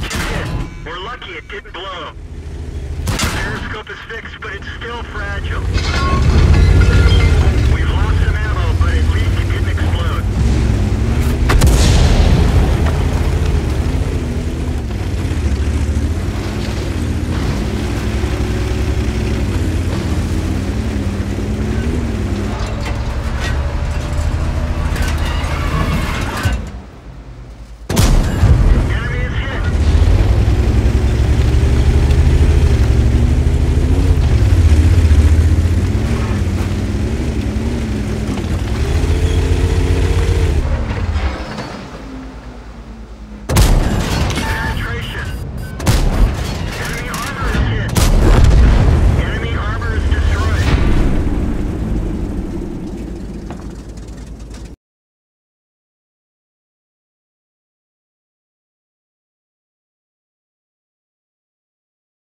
know it should hit. We're lucky it didn't blow. The periscope is fixed, but it's still fragile.